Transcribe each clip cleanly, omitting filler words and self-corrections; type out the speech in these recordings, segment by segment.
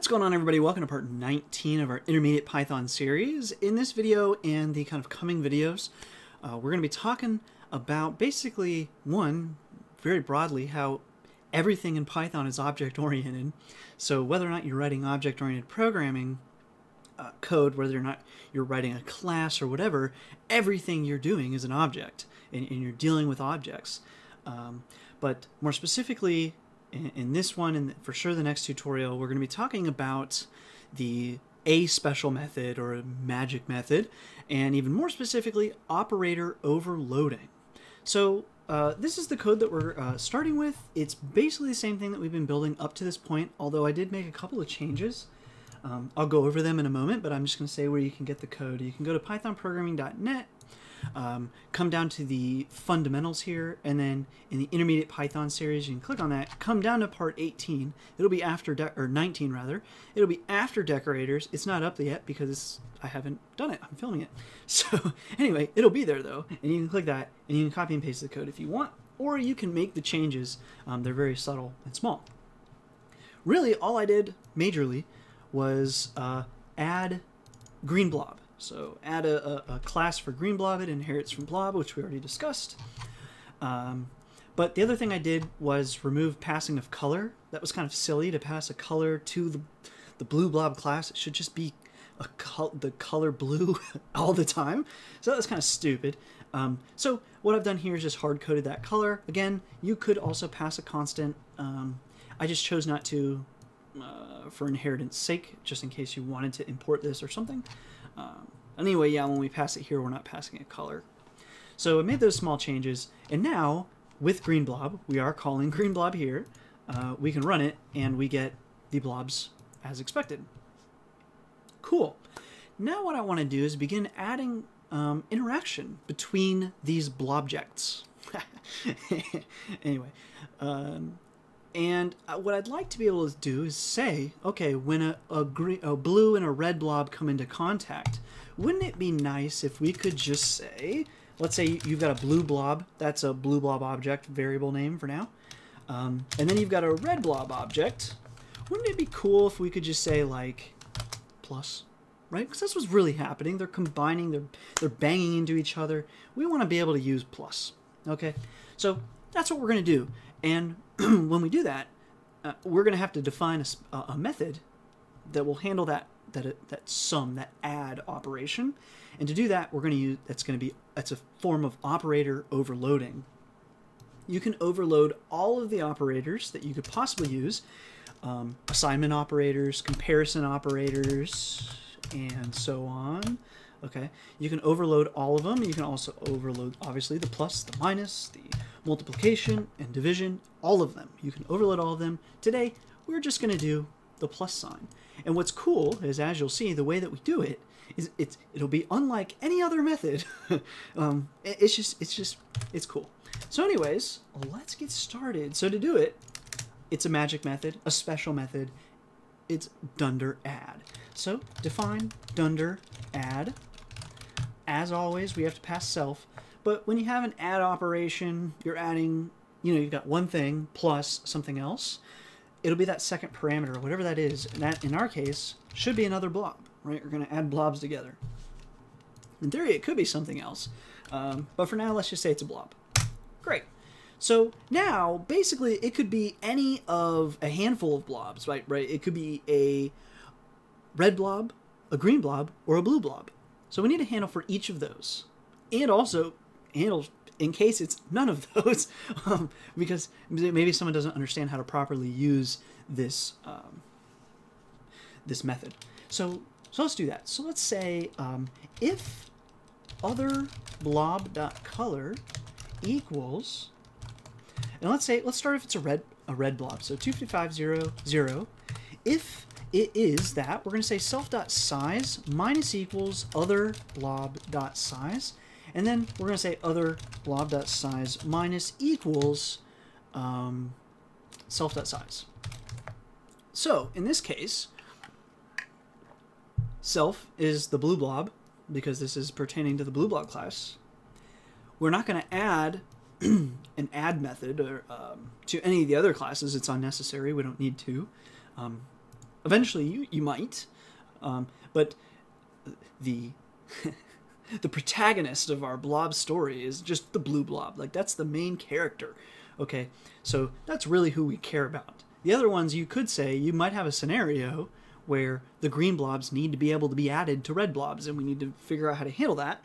What's going on, everybody? Welcome to part 19 of our Intermediate Python series. In this video and the kind of coming videos, we're going to be talking about basically, very broadly, how everything in Python is object-oriented. So whether or not you're writing object-oriented programming code, whether or not you're writing a class or whatever, everything you're doing is an object, and you're dealing with objects. But more specifically, in this one, and for sure the next tutorial, we're going to be talking about the aSpecial method or magic method, and even more specifically, operator overloading. So this is the code that we're starting with. It's basically the same thing that we've been building up to this point, although I did make a couple of changes. I'll go over them in a moment, but I'm just going to say where you can get the code. You can go to pythonprogramming.net, come down to the fundamentals here, and then in the Intermediate Python series, you can click on that, come down to part 18. It'll be after, or 19 rather, it'll be after decorators. It's not up yet because I haven't done it, I'm filming it. So anyway, it'll be there though, and you can click that, and you can copy and paste the code if you want, or you can make the changes. They're very subtle and small. Really, all I did majorly was add GreenBlob. So add a class for GreenBlob. It inherits from Blob, which we already discussed. But the other thing I did was remove passing of color. That was kind of silly to pass a color to the blue blob class. It should just be a the color blue all the time. So that's kind of stupid. So what I've done here is just hard-coded that color. Again, you could also pass a constant. I just chose not to for inheritance sake, just in case you wanted to import this or something. Anyway, yeah, when we pass it here, we're not passing a color. So I made those small changes, and now with GreenBlob, we are calling GreenBlob here. We can run it, and we get the blobs as expected. Cool. Now what I want to do is begin adding interaction between these blobjects. Anyway, and what I'd like to be able to do is say, okay, when a blue and a red blob come into contact, wouldn't it be nice if we could just say, let's say you've got a blue blob, that's a blue blob object, variable name for now, and then you've got a red blob object. Wouldn't it be cool if we could just say, like, plus, right? Because that's what's really happening. They're combining, they're banging into each other. We want to be able to use plus, okay? So that's what we're going to do. And when we do that, we're going to have to define a method that will handle that sum, that add operation. And to do that, we're going to use, that's a form of operator overloading. You can overload all of the operators that you could possibly use, assignment operators, comparison operators, and so on. Okay, you can overload all of them. You can also overload, obviously, the plus, the minus, the multiplication and division, all of them. You can overload all of them. Today, we're just going to do the plus sign. And what's cool is, as you'll see, the way that we do it is it'll be unlike any other method. It's cool. So anyways, let's get started. So to do it, it's a magic method, a special method. It's dunder add. So define dunder add. As always, we have to pass self. But when you have an add operation, you're adding, you know, you've got one thing plus something else. It'll be that second parameter, whatever that is. And that, in our case, should be another blob, right? We're going to add blobs together. In theory, it could be something else. But for now, let's just say it's a blob. Great. So now, basically, it could be any of a handful of blobs, right? It could be a red blob, a green blob, or a blue blob. So we need a handle for each of those. And also, handles in case it's none of those, because maybe someone doesn't understand how to properly use this this method. So let's do that. So let's say if other blob.color equals, and let's start if it's a red blob. So 25500. If it is that, we're going to say self.size minus equals other blob.size. And then we're going to say other blob.size minus equals self.size. So in this case, self is the blue blob, because this is pertaining to the blue blob class. We're not going to add an add method or, to any of the other classes. It's unnecessary. We don't need to. Eventually you might, but the the protagonist of our blob story is just the blue blob. Like, that's the main character. Okay, so that's really who we care about. The other ones, you could say you might have a scenario where the green blobs need to be able to be added to red blobs, and we need to figure out how to handle that.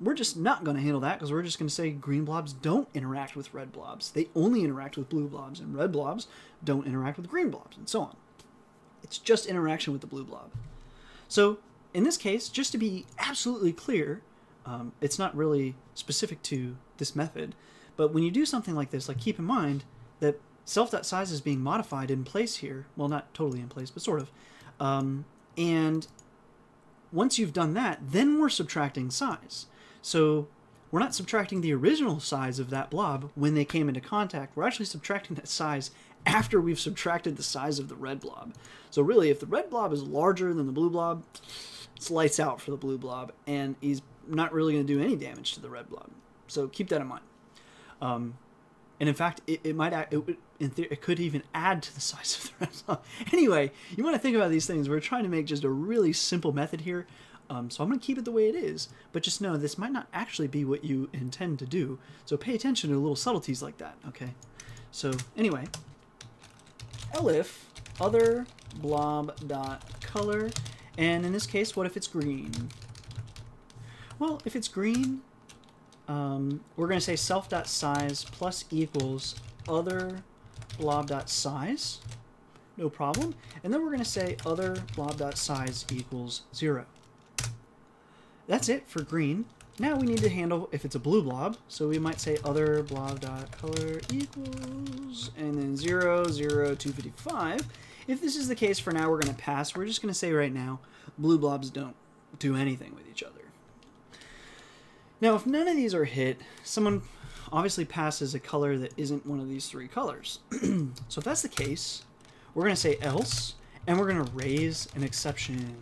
We're just not going to handle that, because we're just going to say green blobs don't interact with red blobs. They only interact with blue blobs, and red blobs don't interact with green blobs, and so on. It's just interaction with the blue blob. So in this case, just to be absolutely clear, it's not really specific to this method, but when you do something like this, like, keep in mind that self.size is being modified in place here. Well, not totally in place, but sort of. And once you've done that, then we're subtracting size. So we're not subtracting the original size of that blob when they came into contact. We're actually subtracting that size after we've subtracted the size of the red blob. So really, if the red blob is larger than the blue blob, it's lights out for the blue blob, and he's not really going to do any damage to the red blob. So keep that in mind. And in fact, it could even add to the size of the red blob. Anyway, you want to think about these things. We're trying to make just a really simple method here. So I'm going to keep it the way it is, but just know this might not actually be what you intend to do. So pay attention to little subtleties like that, okay? So anyway, elif other blob.color, and in this case, what if it's green? Well, if it's green, we're going to say self.size plus equals other blob.size, no problem. And then we're going to say other blob.size equals 0. That's it for green. Now we need to handle if it's a blue blob. So we might say other blob.color equals, and then 0, 0, 255. If this is the case, for now we're going to pass. We're just going to say right now, blue blobs don't do anything with each other. Now, if none of these are hit, someone obviously passes a color that isn't one of these three colors. So if that's the case, we're going to say else, and we're going to raise an exception.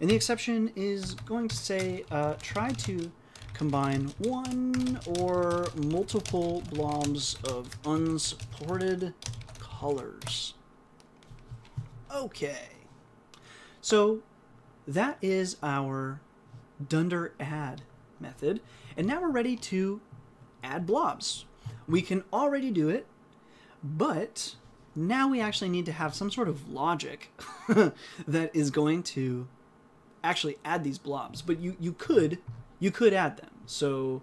And the exception is going to say, try to combine one or multiple blobs of unsupported colors. Okay. So that is our dunder add method. And now we're ready to add blobs. We can already do it, but now we actually need to have some sort of logic that is going to actually add these blobs, but you could add them. So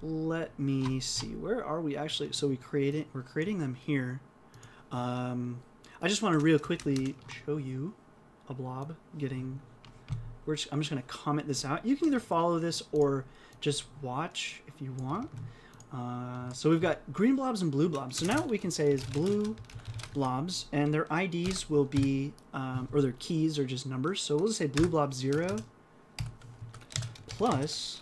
let me see, where are we actually? So we're creating them here. I just want to real quickly show you a blob getting. I'm just going to comment this out. You can either follow this or just watch if you want. So we've got green blobs and blue blobs. So now what we can say is blue blobs, and their IDs will be, or their keys are just numbers. So we'll just say blue blob 0 plus,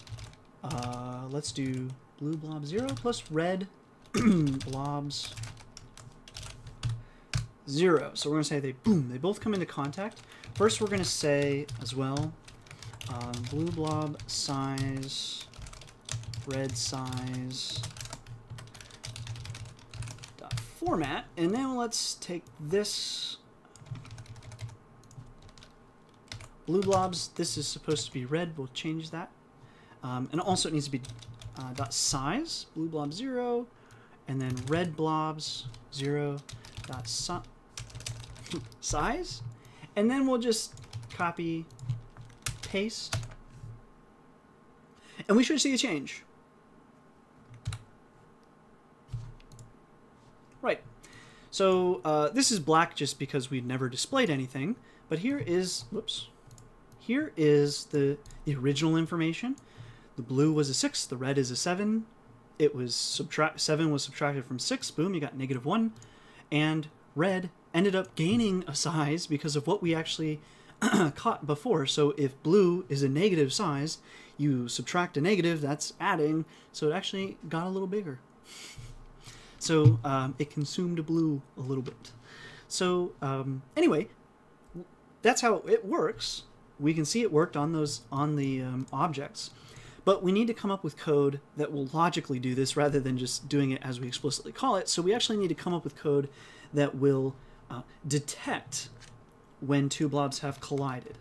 let's do blue blob 0 plus red blobs 0. So we're going to say they both come into contact. First, we're going to say as well, blue blob size, red size dot format, and now let's take this blue blobs. This is supposed to be red. We'll change that, and also it needs to be dot size blue blob 0, and then red blobs 0 dot size. And then we'll just copy, paste, and we should see a change. Right. So this is black just because we've never displayed anything. But here is, whoops, here is the original information. The blue was a 6. The red is a 7. It was 7 was subtracted from 6. Boom! You got -1, and red ended up gaining a size because of what we actually caught before. So if blue is a negative size, you subtract a negative, that's adding. So it actually got a little bigger. So it consumed blue a little bit. So anyway, that's how it works. We can see it worked on those on the objects, but we need to come up with code that will logically do this rather than just doing it as we explicitly call it. So we actually need to come up with code that will detect when two blobs have collided.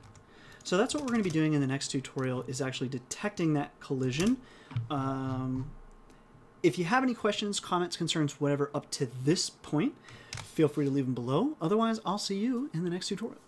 So that's what we're going to be doing in the next tutorial, is actually detecting that collision. If you have any questions, comments, concerns, whatever up to this point, feel free to leave them below. Otherwise, I'll see you in the next tutorial.